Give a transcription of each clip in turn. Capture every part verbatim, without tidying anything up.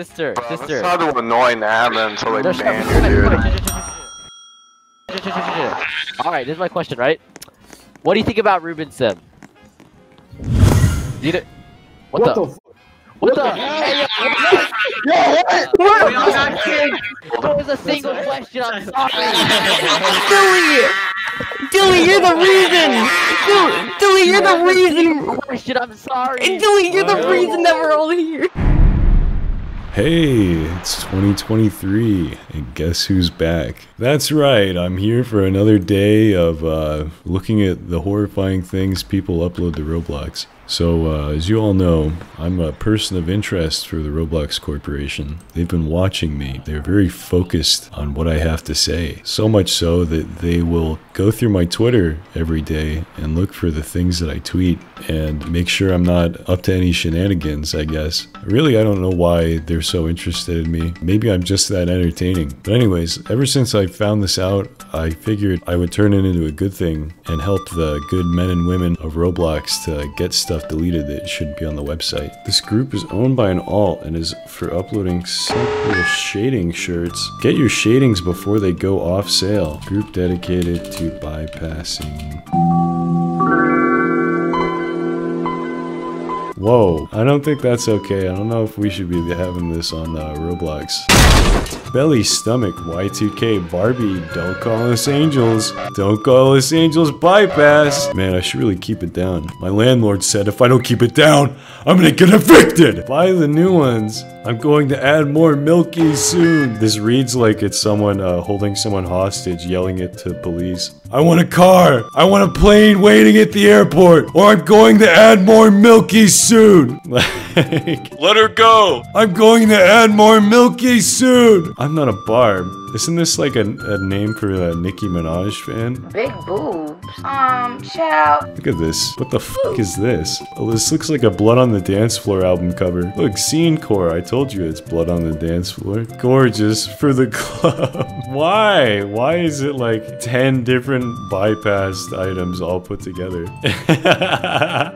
Sister, bro, sister. That's how to annoy Nana until they ban you, dude. Alright, this is my question, right? What do you think about Ruben Sim? You what, what the? the what the? Hey, yo, what? What? We all got kicked. That was a single question, I'm sorry. Dewey! Dewey, you're the reason! Dewey, you're the reason! Question, I'm sorry. Dewey, you're the reason that we're all here. Hey, it's twenty twenty-three, and guess who's back? That's right, I'm here for another day of uh, looking at the horrifying things people upload to Roblox. So, uh, as you all know, I'm a person of interest for the Roblox Corporation. They've been watching me. They're very focused on what I have to say. So much so that they will go through my Twitter every day and look for the things that I tweet and make sure I'm not up to any shenanigans, I guess. Really, I don't know why they're so interested in me. Maybe I'm just that entertaining. But anyways, ever since I found this out, I figured I would turn it into a good thing and help the good men and women of Roblox to get stuff deleted that should be on the website. This group is owned by an alt and is for uploading simple shading shirts. Get your shadings before they go off sale. Group dedicated to bypassing. Whoa, I don't think that's okay. I don't know if we should be having this on uh, Roblox. Belly, stomach, Y two K, Barbie, don't call us angels. Don't call us angels, bypass. Man, I should really keep it down. My landlord said if I don't keep it down, I'm gonna get evicted. Buy the new ones. I'm going to add more milky soon. This reads like it's someone uh, holding someone hostage, yelling it to police. I want a car. I want a plane waiting at the airport. Or I'm going to add more milky soon. Like, let her go. I'm going to add more milky soon. I'm not a barb. Isn't this like a, a name for a Nicki Minaj fan? Big boobs. Um, child. Look at this. What the fuck is this? Oh, this looks like a Blood on the Dance Floor album cover. Look, Scene Core. I told you it's Blood on the Dance Floor. Gorgeous for the club. Why? Why is it like ten different bypassed items all put together?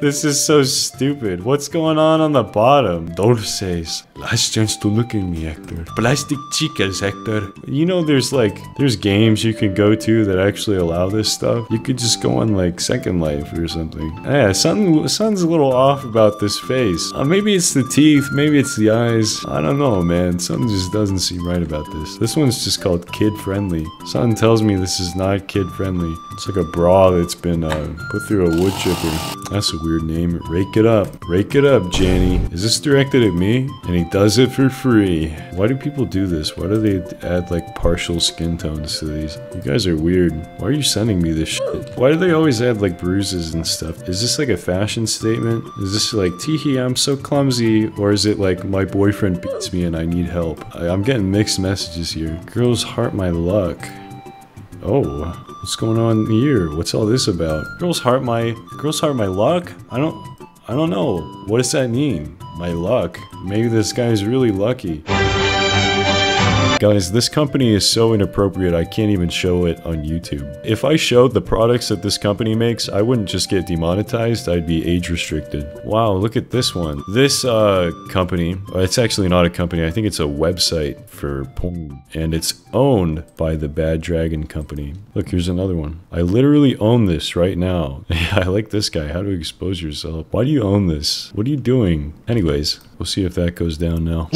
This is so stupid. What's going on on the bottom? Dulces. Last chance to look at me, Hector. Plastic chicas, Hector. You know there's like, there's games you can go to that actually allow this stuff. You could just go on like Second Life or something. Yeah, something, something's a little off about this face. Uh, maybe it's the teeth, maybe it's the eyes. I don't know, man. Something just doesn't seem right about this. This one's just called kid friendly. Something tells me this is not kid friendly. It's like a bra that's been uh, put through a wood chipper. That's a weird name. Rake it up. Rake it up, Janny. Is this directed at me? And he does it for free. Why do people do this? Why do they add like partial skin tones to these? You guys are weird. Why are you sending me this shit? Why do they always add like bruises and stuff? Is this like a fashion statement? Is this like, teehee, I'm so clumsy? Or is it like, my boyfriend beats me and I need help? I, I'm getting mixed messages here. Girls heart my luck. Oh, what's going on here? What's all this about? Girls heart my, girls heart my luck? I don't, I don't know. What does that mean? My luck? Maybe this guy's really lucky. Guys, this company is so inappropriate, I can't even show it on YouTube. If I showed the products that this company makes, I wouldn't just get demonetized, I'd be age restricted. Wow, look at this one. This uh, company, it's actually not a company, I think it's a website for porn, and it's owned by the Bad Dragon Company. Look, here's another one. I literally own this right now. I like this guy. How to expose yourself. Why do you own this? What are you doing? Anyways, we'll see if that goes down now.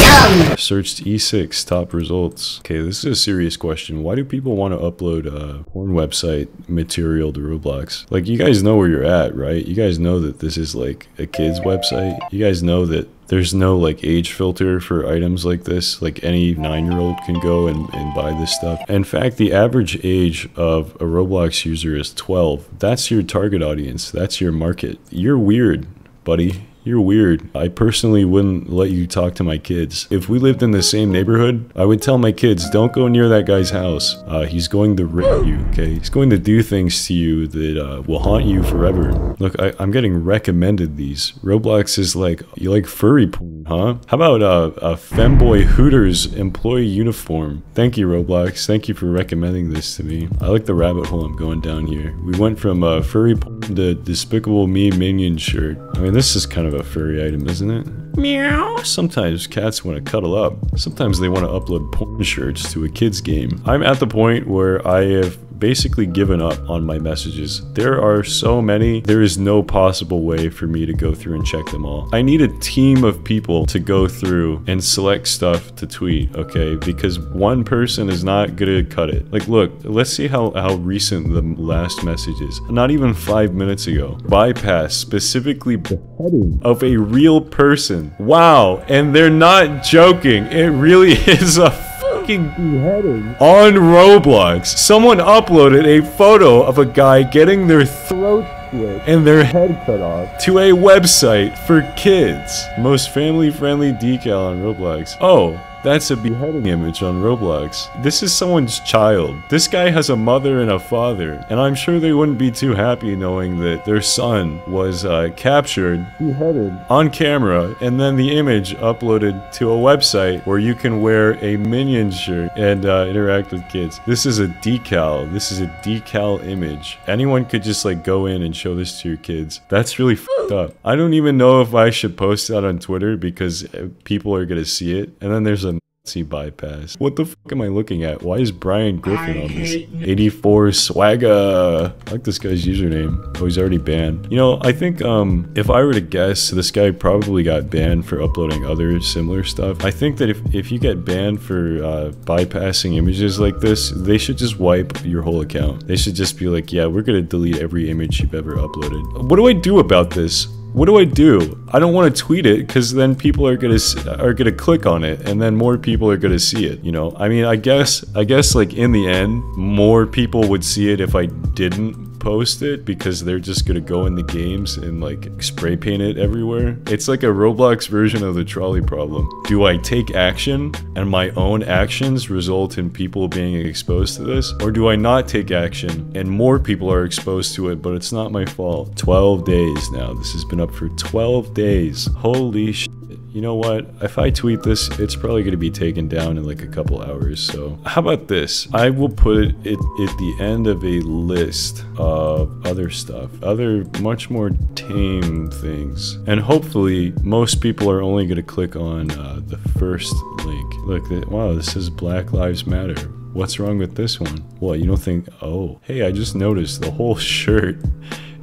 Searched E six, top results. Okay, this is a serious question. Why do people want to upload uh, porn website material to Roblox? Like, you guys know where you're at, right? You guys know that this is like a kid's website. You guys know that there's no like age filter for items like this. Like any nine-year-old can go and, and buy this stuff. In fact, the average age of a Roblox user is twelve. That's your target audience. That's your market. You're weird, buddy. You're weird. I personally wouldn't let you talk to my kids. If we lived in the same neighborhood, I would tell my kids, don't go near that guy's house. Uh, he's going to rape you, okay? He's going to do things to you that uh, will haunt you forever. Look, I I'm getting recommended these. Roblox is like, you like furry porn, huh? How about uh, a femboy Hooters employee uniform? Thank you, Roblox. Thank you for recommending this to me. I like the rabbit hole I'm going down here. We went from uh, furry porn to Despicable Me minion shirt. I mean, this is kind of of a furry item, isn't it? Meow. Sometimes cats want to cuddle up. Sometimes they want to upload porn shirts to a kid's game. I'm at the point where I have basically given up on my messages. There are so many, there is no possible way for me to go through and check them all. I need a team of people to go through and select stuff to tweet, okay? Because one person is not gonna cut it. Like, look, let's see how, how recent the last message is. Not even five minutes ago. Bypass, specifically beheading of a real person. Wow, and they're not joking. It really is a beheading. On Roblox, someone uploaded a photo of a guy getting their throat slit and their head cut off to a website for kids. Most family-friendly decal on Roblox. Oh, that's a beheading image on Roblox. This is someone's child. This guy has a mother and a father, and I'm sure they wouldn't be too happy knowing that their son was uh, captured, beheaded, on camera, and then the image uploaded to a website where you can wear a minion shirt and uh, interact with kids. This is a decal. This is a decal image. Anyone could just like go in and show this to your kids. That's really f***ed up. I don't even know if I should post that on Twitter because people are gonna see it, and then there's a Nazi bypass. What the fuck am I looking at? Why is Brian Griffin on this? eighty-four swagger. I like this guy's username. Oh, he's already banned. You know, I think um, if I were to guess, this guy probably got banned for uploading other similar stuff. I think that if, if you get banned for uh, bypassing images like this, they should just wipe your whole account. They should just be like, yeah, we're gonna delete every image you've ever uploaded. What do I do about this? What do I do? I don't want to tweet it because then people are gonna are gonna click on it, and then more people are gonna see it. You know, I mean, I guess I guess like in the end, more people would see it if I didn't post it because they're just gonna go in the games and like spray paint it everywhere. It's like a Roblox version of the trolley problem. Do I take action and my own actions result in people being exposed to this? Or do I not take action and more people are exposed to it, but it's not my fault? twelve days now. This has been up for twelve days. Holy shit. You know what? If I tweet this, it's probably going to be taken down in like a couple hours. So how about this? I will put it at the end of a list of other stuff, other much more tame things. And hopefully most people are only going to click on uh, the first link. Look, wow, this is Black Lives Matter. What's wrong with this one? Well, you don't think, oh, hey, I just noticed the whole shirt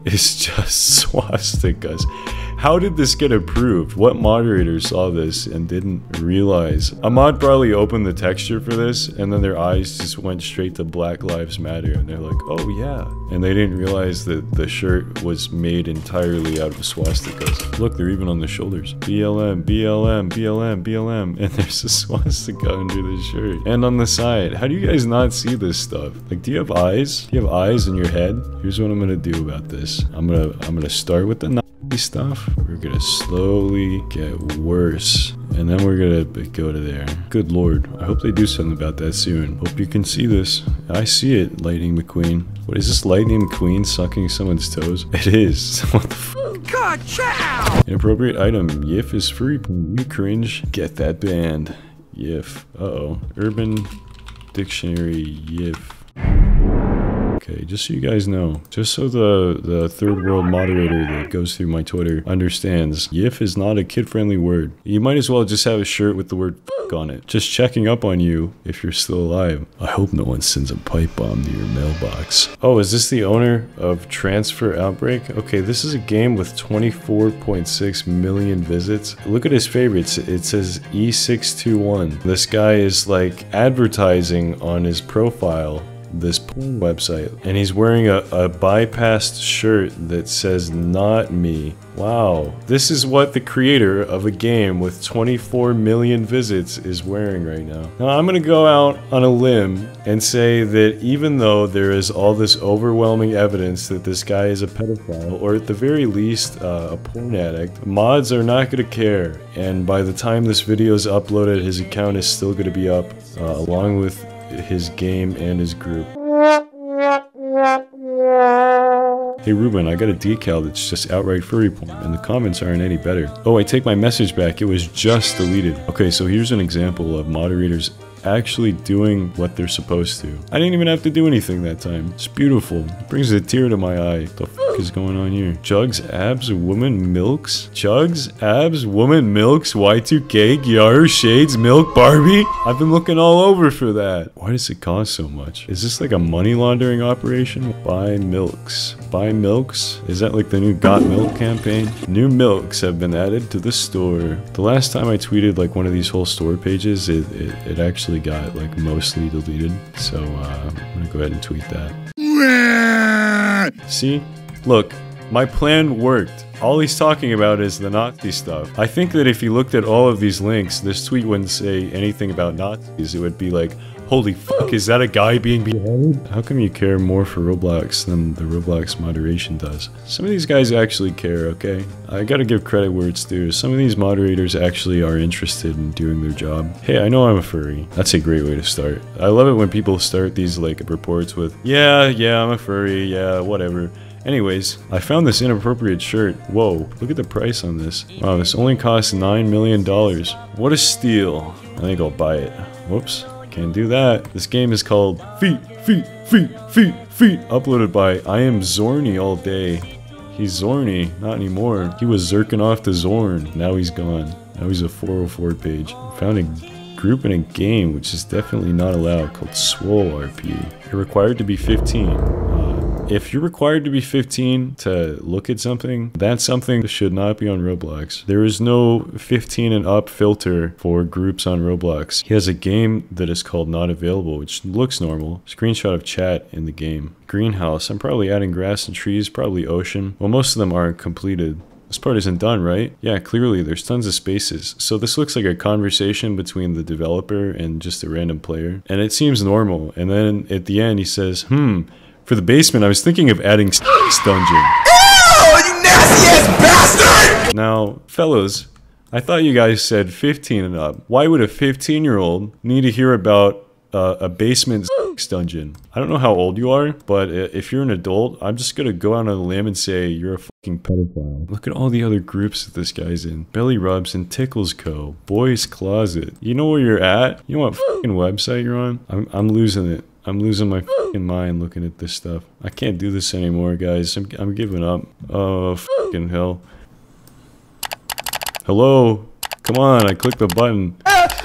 is just swastikas. How did this get approved? What moderator saw this and didn't realize? Ahmad probably opened the texture for this, and then their eyes just went straight to Black Lives Matter, and they're like, oh yeah. And they didn't realize that the shirt was made entirely out of swastikas. Look, they're even on the shoulders. B L M, B L M, B L M, B L M, and there's a swastika under the shirt. And on the side, how do you guys not see this stuff? Like, do you have eyes? Do you have eyes in your head? Here's what I'm gonna do about this. I'm gonna, I'm gonna start with the stuff. We're gonna slowly get worse, and then we're gonna go to there. Good lord, I hope they do something about that soon. Hope you can see this. I see it, Lightning McQueen. What is this, Lightning McQueen sucking someone's toes? It is. What the f***? Inappropriate item. Yif is free. You cringe. Get that banned. Yif. Uh-oh. Urban Dictionary Yif. Okay, just so you guys know, just so the, the third world moderator that goes through my Twitter understands, yif is not a kid-friendly word. You might as well just have a shirt with the word f*** on it. Just checking up on you if you're still alive. I hope no one sends a pipe bomb to your mailbox. Oh, is this the owner of Transfer Outbreak? Okay, this is a game with twenty-four point six million visits. Look at his favorites. It says E six two one. This guy is like advertising on his profile this website, and he's wearing a, a bypassed shirt that says not me. Wow, this is what the creator of a game with twenty-four million visits is wearing right now. Now I'm gonna go out on a limb and say that even though there is all this overwhelming evidence that this guy is a pedophile, or at the very least uh, a porn addict, mods are not gonna care, and by the time this video is uploaded, his account is still gonna be up, uh, along with his game and his group. Hey Ruben, I got a decal that's just outright furry porn, and the comments aren't any better. Oh, I take my message back, it was just deleted. Okay, so here's an example of moderators actually doing what they're supposed to. I didn't even have to do anything that time. It's beautiful. It brings a tear to my eye. The f is going on here? Jugs, abs, woman, milks? Jugs, abs, woman, milks, Y two K, Gyaru, shades, milk, Barbie? I've been looking all over for that. Why does it cost so much? Is this like a money laundering operation? Buy milks. Buy milks? Is that like the new Got Milk campaign? New milks have been added to the store. The last time I tweeted like one of these whole store pages, it, it, it actually got like mostly deleted. So uh, I'm gonna go ahead and tweet that. See? Look, my plan worked. All he's talking about is the Nazi stuff. I think that if he looked at all of these links, this tweet wouldn't say anything about Nazis. It would be like, holy fuck, is that a guy being beheaded? How come you care more for Roblox than the Roblox moderation does? Some of these guys actually care, okay? I gotta give credit where it's due. Some of these moderators actually are interested in doing their job. Hey, I know I'm a furry. That's a great way to start. I love it when people start these like reports with, yeah, yeah, I'm a furry, yeah, whatever. Anyways, I found this inappropriate shirt. Whoa, look at the price on this. Wow, this only costs nine million dollars. What a steal. I think I'll buy it. Whoops, can't do that. This game is called Feet, Feet, Feet, Feet, Feet, uploaded by I Am Zorny All Day. He's Zorny, not anymore. He was zerking off to Zorn. Now he's gone. Now he's a four oh four page. Found a group in a game, which is definitely not allowed, called Swole R P. You're required to be fifteen. If you're required to be fifteen to look at something, that something should not be on Roblox. There is no fifteen and up filter for groups on Roblox. He has a game that is called Not Available, which looks normal. Screenshot of chat in the game. Greenhouse. I'm probably adding grass and trees, probably ocean. Well, most of them aren't completed. This part isn't done, right? Yeah, clearly there's tons of spaces. So this looks like a conversation between the developer and just a random player. And it seems normal. And then at the end he says, hmm, for the basement, I was thinking of adding Stinks Dungeon. Ew, you nasty ass bastard! Now, fellas, I thought you guys said fifteen and up. Why would a fifteen-year-old need to hear about uh, a basement Stinks Dungeon? I don't know how old you are, but if you're an adult, I'm just gonna go out on a limb and say you're a fucking pedophile. Look at all the other groups that this guy's in. Belly Rubs and Tickles Co. Boys Closet. You know where you're at? You know what fucking website you're on? I'm, I'm losing it. I'm losing my f***ing mind looking at this stuff. I can't do this anymore, guys. I'm, I'm giving up. Oh, f***ing hell. Hello? Come on, I clicked the button. Uh,